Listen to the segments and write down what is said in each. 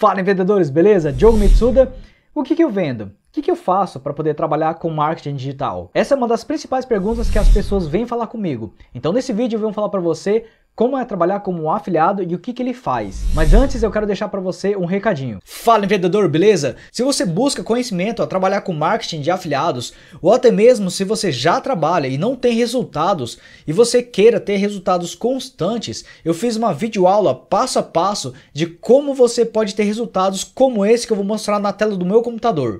Fala, vendedores, beleza? Diogo Mitsuda. O que eu vendo? O que eu faço para poder trabalhar com marketing digital? Essa é uma das principais perguntas que as pessoas vêm falar comigo. Então nesse vídeo eu vou falar para você como é trabalhar como um afiliado e o que ele faz. Mas antes eu quero deixar para você um recadinho. Fala, vendedor, beleza? Se você busca conhecimento a trabalhar com marketing de afiliados, ou até mesmo se você já trabalha e não tem resultados, e você queira ter resultados constantes, eu fiz uma videoaula passo a passo de como você pode ter resultados como esse que eu vou mostrar na tela do meu computador.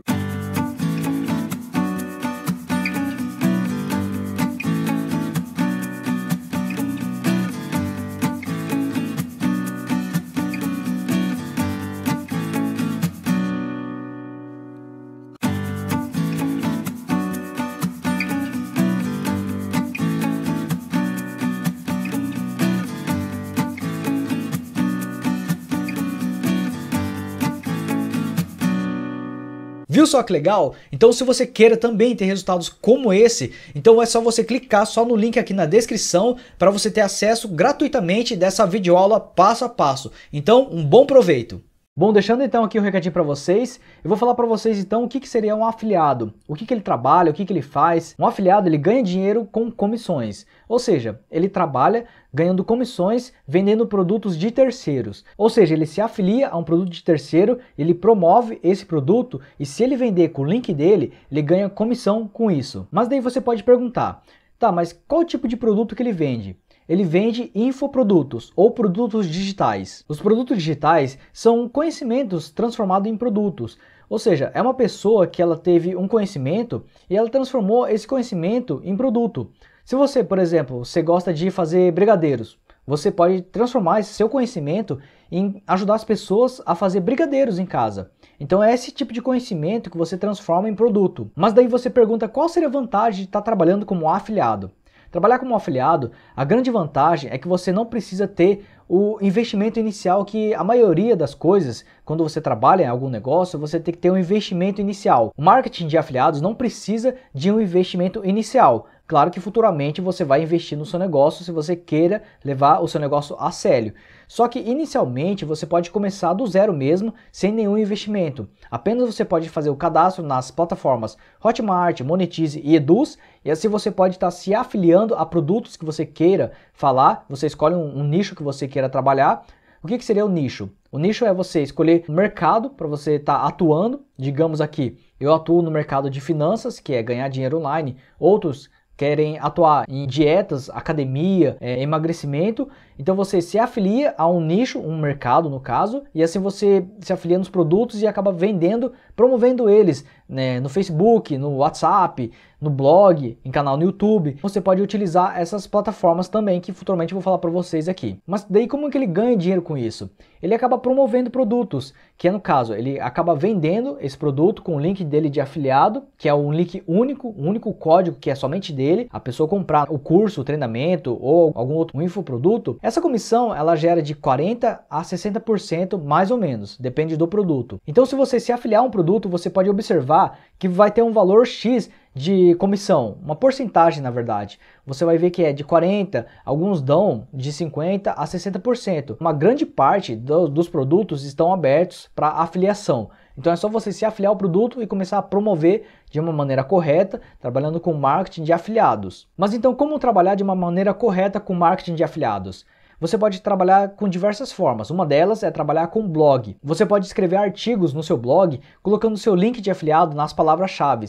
Viu só que legal? Então se você queira também ter resultados como esse, então é só você clicar só no link aqui na descrição para você ter acesso gratuitamente dessa videoaula passo a passo. Então, um bom proveito! Bom, deixando então aqui um recadinho para vocês, eu vou falar para vocês então o que seria um afiliado, o que ele trabalha, o que ele faz. Um afiliado, ele ganha dinheiro com comissões, ou seja, ele trabalha ganhando comissões vendendo produtos de terceiros, ou seja, ele se afilia a um produto de terceiro, ele promove esse produto e se ele vender com o link dele, ele ganha comissão com isso. Mas daí você pode perguntar, tá, mas qual tipo de produto que ele vende? Ele vende infoprodutos ou produtos digitais. Os produtos digitais são conhecimentos transformados em produtos. Ou seja, é uma pessoa que ela teve um conhecimento e ela transformou esse conhecimento em produto. Se você, por exemplo, você gosta de fazer brigadeiros, você pode transformar esse seu conhecimento em ajudar as pessoas a fazer brigadeiros em casa. Então é esse tipo de conhecimento que você transforma em produto. Mas daí você pergunta qual seria a vantagem de estar trabalhando como afiliado. Trabalhar como afiliado, a grande vantagem é que você não precisa ter o investimento inicial que a maioria das coisas, quando você trabalha em algum negócio, você tem que ter um investimento inicial. O marketing de afiliados não precisa de um investimento inicial. Claro que futuramente você vai investir no seu negócio se você queira levar o seu negócio a sério. Só que inicialmente você pode começar do zero mesmo, sem nenhum investimento. Apenas você pode fazer o cadastro nas plataformas Hotmart, Monetize e Eduzz. E assim você pode estar se afiliando a produtos que você queira falar. Você escolhe um nicho que você queira trabalhar. O que seria o nicho? O nicho é você escolher um mercado para você estar atuando. Digamos aqui, eu atuo no mercado de finanças, que é ganhar dinheiro online. Outros querem atuar em dietas, academia, emagrecimento. Então você se afilia a um nicho, um mercado no caso, e assim você se afilia nos produtos e acaba vendendo, promovendo eles, né, no Facebook, no WhatsApp, no blog, em canal no YouTube. Você pode utilizar essas plataformas também, que futuramente eu vou falar para vocês aqui. Mas daí como é que ele ganha dinheiro com isso? Ele acaba promovendo produtos, que é no caso, ele acaba vendendo esse produto com o link dele de afiliado, que é um link único, um único código que é somente dele. A pessoa comprar o curso, o treinamento ou algum outro infoproduto, essa comissão ela gera de 40% a 60% mais ou menos, depende do produto. Então se você se afiliar a um produto, você pode observar que vai ter um valor X de comissão, uma porcentagem na verdade. Você vai ver que é de 40%, alguns dão de 50% a 60%. Uma grande parte dos produtos estão abertos para afiliação. Então é só você se afiliar ao produto e começar a promover de uma maneira correta, trabalhando com marketing de afiliados. Mas então como trabalhar de uma maneira correta com marketing de afiliados? Você pode trabalhar com diversas formas, uma delas é trabalhar com blog. Você pode escrever artigos no seu blog, colocando seu link de afiliado nas palavras-chave.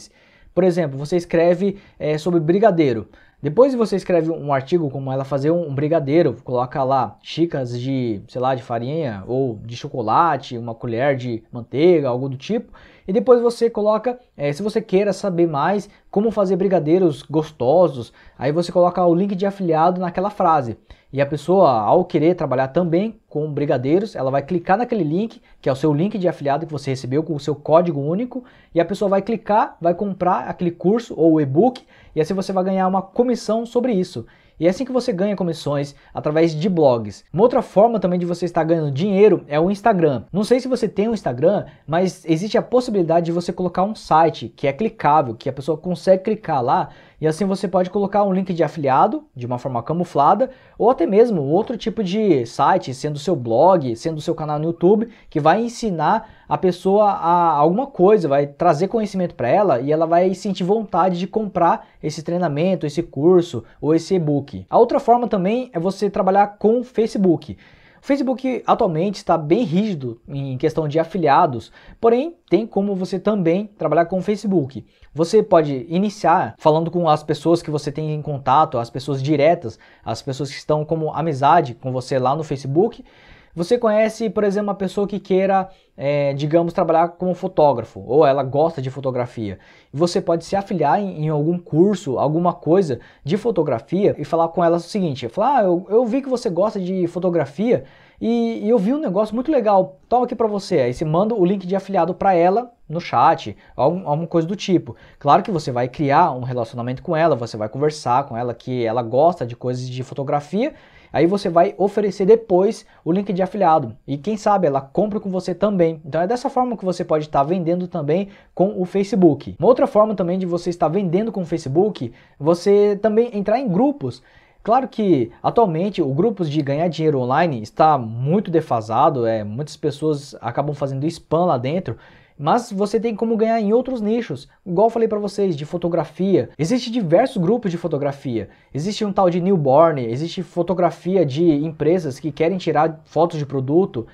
Por exemplo, você escreve sobre brigadeiro. Depois você escreve um artigo como ela fazer um brigadeiro, coloca lá xícaras de, sei lá, de farinha ou de chocolate, uma colher de manteiga, algo do tipo. E depois você coloca, se você queira saber mais como fazer brigadeiros gostosos, aí você coloca o link de afiliado naquela frase. E a pessoa, ao querer trabalhar também com brigadeiros, ela vai clicar naquele link, que é o seu link de afiliado que você recebeu com o seu código único, e a pessoa vai clicar, vai comprar aquele curso ou e-book, e assim você vai ganhar uma comissão sobre isso. E é assim que você ganha comissões através de blogs. Uma outra forma também de você estar ganhando dinheiro é o Instagram. Não sei se você tem um Instagram, mas existe a possibilidade de você colocar um site que é clicável, que a pessoa consegue clicar lá E assim você pode colocar um link de afiliado de uma forma camuflada, ou até mesmo outro tipo de site, sendo seu blog, sendo seu canal no YouTube, que vai ensinar a pessoa a alguma coisa, vai trazer conhecimento para ela e ela vai sentir vontade de comprar esse treinamento, esse curso ou esse e-book. A outra forma também é você trabalhar com o Facebook. O Facebook atualmente está bem rígido em questão de afiliados, porém tem como você também trabalhar com o Facebook. Você pode iniciar falando com as pessoas que você tem em contato, as pessoas diretas, as pessoas que estão como amizade com você lá no Facebook. Você conhece, por exemplo, uma pessoa que queira, digamos, trabalhar como fotógrafo, ou ela gosta de fotografia. Você pode se afiliar em algum curso, alguma coisa de fotografia e falar com ela o seguinte, falar, eu vi que você gosta de fotografia e eu vi um negócio muito legal, toma aqui para você. Aí você manda o link de afiliado para ela no chat, alguma coisa do tipo. Claro que você vai criar um relacionamento com ela, você vai conversar com ela que ela gosta de coisas de fotografia. Aí você vai oferecer depois o link de afiliado e quem sabe ela compra com você também. Então é dessa forma que você pode estar vendendo também com o Facebook. Uma outra forma também de você estar vendendo com o Facebook, você também entrar em grupos. Claro que atualmente o grupos de ganhar dinheiro online está muito defasado, muitas pessoas acabam fazendo spam lá dentro. Mas você tem como ganhar em outros nichos, igual eu falei para vocês, de fotografia. Existem diversos grupos de fotografia. Existe um tal de newborn, existe fotografia de empresas que querem tirar fotos de produto,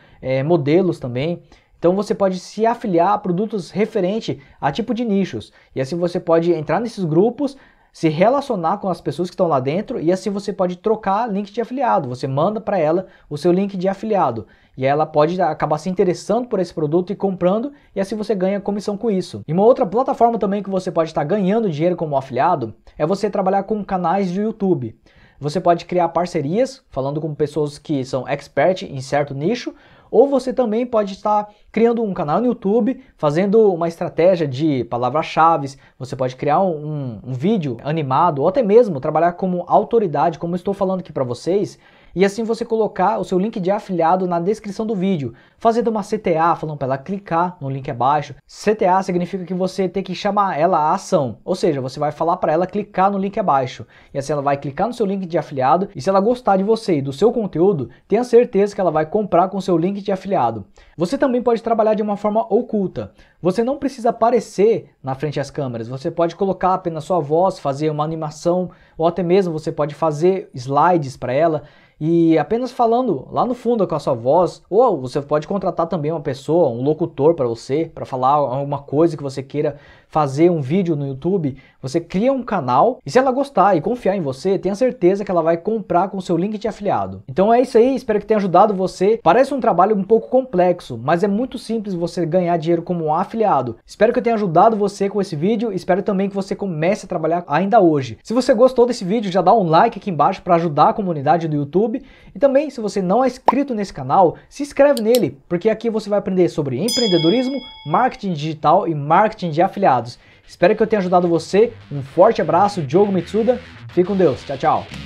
modelos também. Então você pode se afiliar a produtos referente a tipo de nichos. E assim você pode entrar nesses grupos, se relacionar com as pessoas que estão lá dentro e assim você pode trocar link de afiliado. Você manda para ela o seu link de afiliado e ela pode acabar se interessando por esse produto e comprando e assim você ganha comissão com isso. E uma outra plataforma também que você pode estar ganhando dinheiro como afiliado é você trabalhar com canais do YouTube. Você pode criar parcerias falando com pessoas que são expert em certo nicho. Ou você também pode estar criando um canal no YouTube, fazendo uma estratégia de palavras-chave, você pode criar um vídeo animado, ou até mesmo trabalhar como autoridade, como eu estou falando aqui para vocês, e assim você colocar o seu link de afiliado na descrição do vídeo, fazendo uma CTA, falando para ela clicar no link abaixo. CTA significa que você tem que chamar ela à ação, ou seja, você vai falar para ela clicar no link abaixo, e assim ela vai clicar no seu link de afiliado, e se ela gostar de você e do seu conteúdo, tenha certeza que ela vai comprar com o seu link de afiliado. Você também pode trabalhar de uma forma oculta, você não precisa aparecer na frente das câmeras, você pode colocar apenas sua voz, fazer uma animação, ou até mesmo você pode fazer slides para ela, e apenas falando lá no fundo com a sua voz, ou você pode contratar também uma pessoa, um locutor para você, para falar alguma coisa que você queira fazer um vídeo no YouTube. Você cria um canal e se ela gostar e confiar em você, tenha certeza que ela vai comprar com o seu link de afiliado. Então é isso aí, espero que tenha ajudado você. Parece um trabalho um pouco complexo, mas é muito simples você ganhar dinheiro como afiliado. Espero que eu tenha ajudado você com esse vídeo, espero também que você comece a trabalhar ainda hoje. Se você gostou desse vídeo, já dá um like aqui embaixo para ajudar a comunidade do YouTube. E também, se você não é inscrito nesse canal, se inscreve nele, porque aqui você vai aprender sobre empreendedorismo, marketing digital e marketing de afiliados. Espero que eu tenha ajudado você. Um forte abraço, Diogo Mitsuda. Fique com Deus. Tchau, tchau.